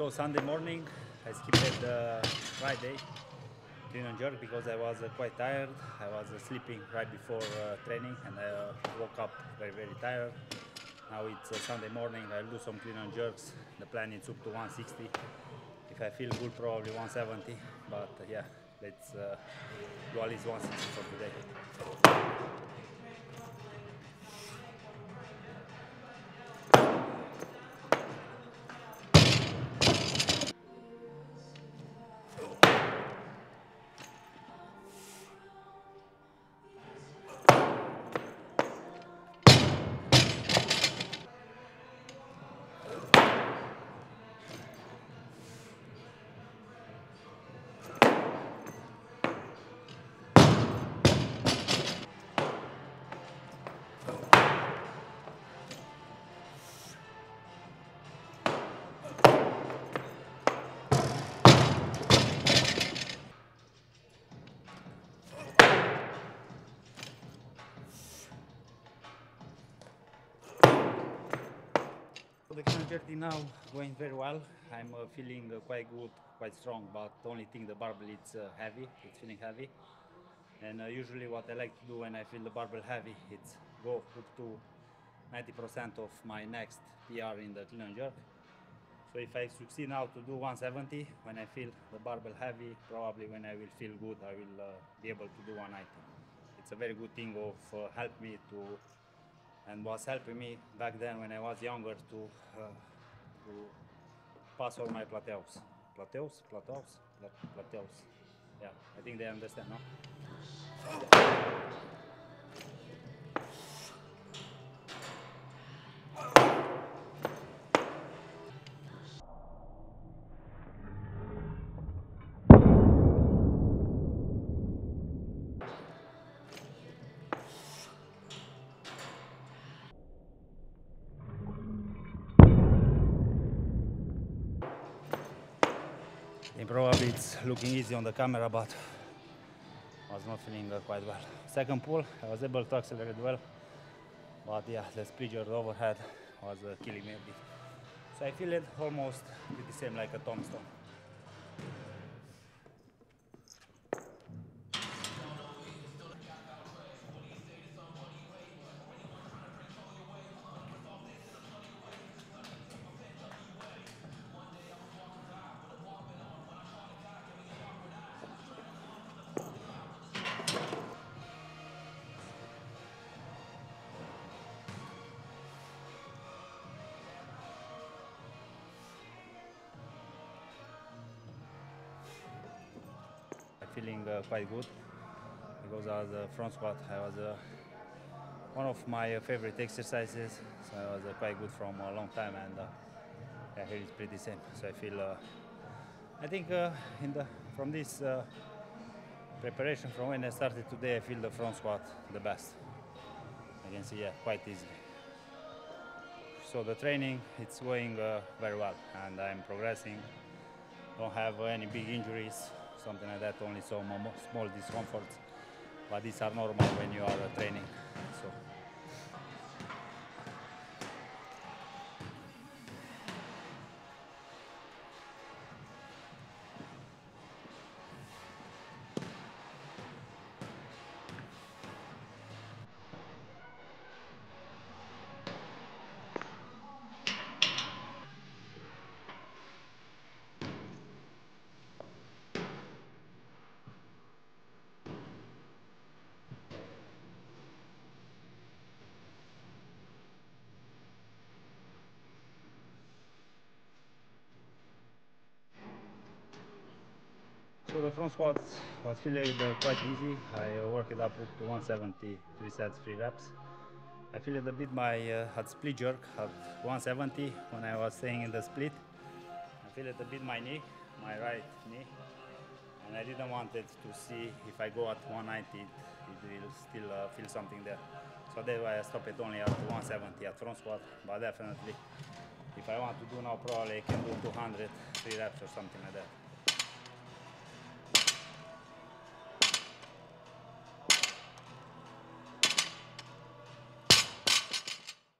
So Sunday morning, I skipped Friday clean and jerk because I was quite tired. I was sleeping right before training, and I woke up very tired. Now it's Sunday morning, I'll do some clean and jerks. The plan is up to 160. If I feel good, probably 170. But yeah, let's do at least 160 for today. The clean and jerk now going very well. I'm feeling quite good, quite strong, but the only thing, the barbell is heavy, it's feeling heavy. And usually what I like to do when I feel the barbell heavy, it's go up to 90% of my next PR in the clean and jerk. So if I succeed now to do 170, when I feel the barbell heavy, probably when I will feel good, I will be able to do 190. It's a very good thing of help me to and was helping me back then when I was younger to pass all my plateaus. Plateaus? Plateaus? Plateaus. Yeah, I think they understand, no? And probably it's looking easy on the camera, but I was not feeling quite well. Second pull, I was able to accelerate well, but yeah, the split jerk overhead was killing me a bit. So I feel it almost the same like a tombstone. Feeling quite good because as a front squat, I was one of my favorite exercises, so I was quite good from a long time, and yeah, here it's pretty same. So I feel, I think from this preparation from when I started today, I feel the front squat the best. I can see, yeah, quite easily. So the training, it's going very well, and I'm progressing. Don't have any big injuries. Something like that, only some small discomforts, but these are normal when you are training. So. So the front squats was feeling quite easy. I worked it up to 170, 3 sets, 3 reps. I feel a bit my at split jerk at 170 when I was staying in the split. I feel it a bit my knee, my right knee. And I didn't want it to see if I go at 190, it will still feel something there. So that's why I stopped it only at 170 at front squat, but definitely if I want to do now, probably I can do 200, 3 reps or something like that.